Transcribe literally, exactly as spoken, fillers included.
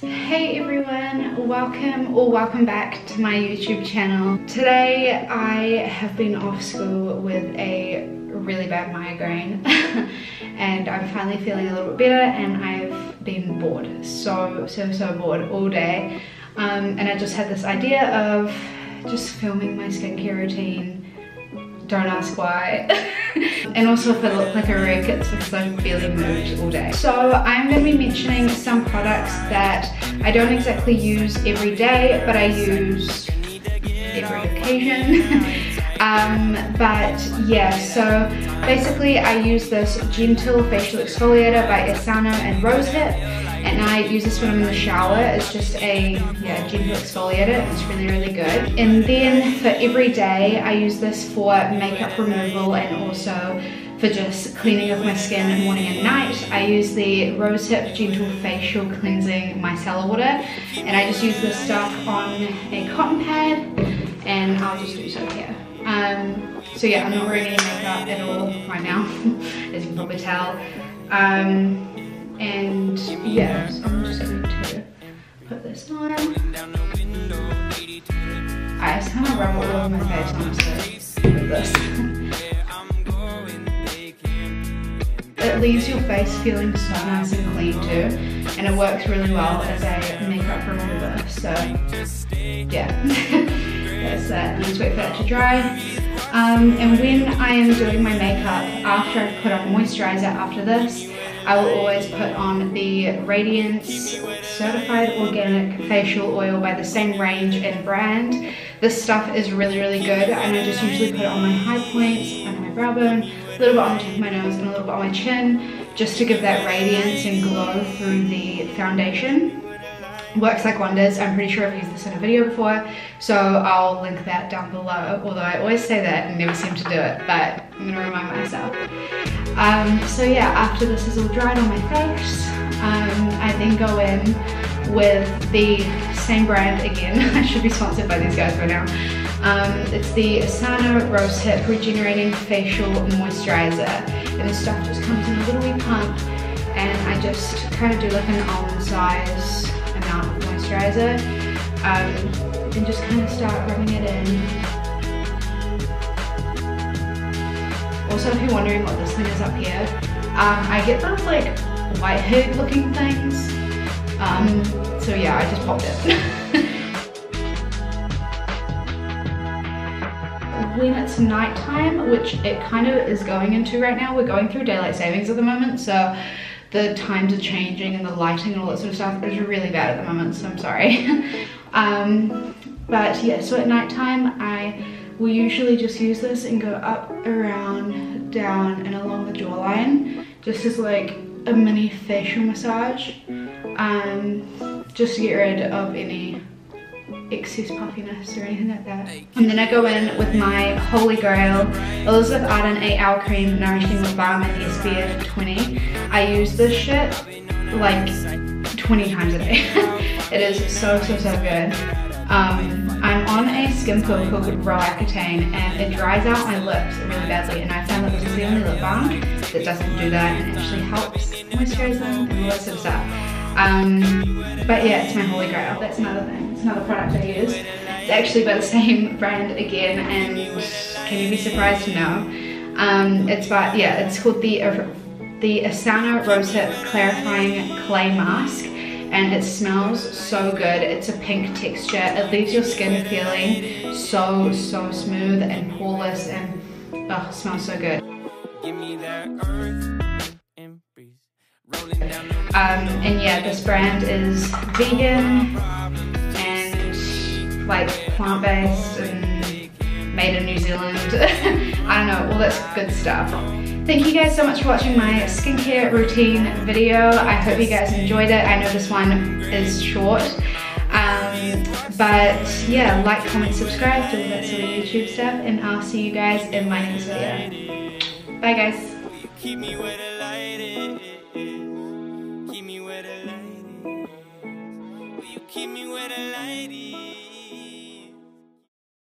Hey everyone, welcome or welcome back to my YouTube channel. Today I have been off school with a really bad migraine and I'm finally feeling a little bit better, and I've been bored, so so so bored all day, um, and I just had this idea of just filming my skincare routine. Don't ask why. And also, if I look like a wreck, it's because I've barely moved all day. So I'm going to be mentioning some products that I don't exactly use every day, but I use every occasion. um, but yeah, so basically I use this Gentle Facial Exfoliator by Essano and Rosehip. And I use this when I'm in the shower. It's just a yeah, gentle exfoliator. It's really, really good. And then for every day, I use this for makeup removal and also for just cleaning of my skin morning and night. I use the Rosehip Gentle Facial Cleansing Micellar Water. And I just use this stuff on a cotton pad. And I'll just do so here. Um, so yeah, I'm not wearing any makeup at all right now, as you can probably tell. Um, And yeah, so I'm just going to put this on. I just kind of rub all over my face, honestly, with this. It leaves your face feeling so nice and clean too, and it works really well as a makeup remover. So yeah, that's that. You just wait for that to dry. Um, and when I am doing my makeup, after I've put on moisturizer after this, I will always put on the Radiance Certified Organic Facial Oil by the same range and brand. This stuff is really, really good, and I just usually put it on my high points, on my brow bone, a little bit on the tip of my nose and a little bit on my chin, just to give that radiance and glow through the foundation. Works like wonders. I'm pretty sure I've used this in a video before, so I'll link that down below, although I always say that and never seem to do it, but I'm gonna remind myself. Um, so yeah, after this is all dried on my face, um, I then go in with the same brand again. I should be sponsored by these guys by now. Um, it's the Essano Rosehip Regenerating Facial Moisturizer, and this stuff just comes in a little wee pump, and I just kind of do like an almond size amount of moisturizer, um, and just kind of start rubbing it in. Also, if you're wondering what this thing is up here, um, I get those like white hood looking things, um, so yeah, I just popped it. When it's nighttime, which it kind of is going into right now, we're going through daylight savings at the moment, so the times are changing and the lighting and all that sort of stuff is really bad at the moment, so I'm sorry. um, but yeah, so at nighttime, I will usually just use this and go up, around, down, and along the jawline, just as like a mini facial massage, um, just to get rid of any excess puffiness or anything like that. And then I go in with my holy grail Elizabeth Arden eight hour cream nourishing lip balm in S P F twenty. I use this shit like twenty times a day. It is so so so good. um I'm on a skin pill called Raw Acutane, and it dries out my lips really badly, and I found that this is the only lip balm that doesn't do that and actually helps moisturize them and all that sort of stuff. Um, but yeah, it's my holy grail. That's another thing. It's another product I use. It's actually by the same brand again, and can you be surprised to know? Um, it's by, yeah, it's called the the Essano Rosehip Clarifying Clay Mask, and it smells so good. It's a pink texture. It leaves your skin feeling so so smooth and poreless, and oh, it smells so good. Give me that earth and breeze. Rolling down the Um, and yeah, this brand is vegan and like plant-based and made in New Zealand. I don't know, all that's good stuff. Thank you guys so much for watching my skincare routine video. I hope you guys enjoyed it. I know this one is short, um, but yeah, like, comment, subscribe, do all that sort of YouTube stuff, and I'll see you guys in my next video. Bye guys.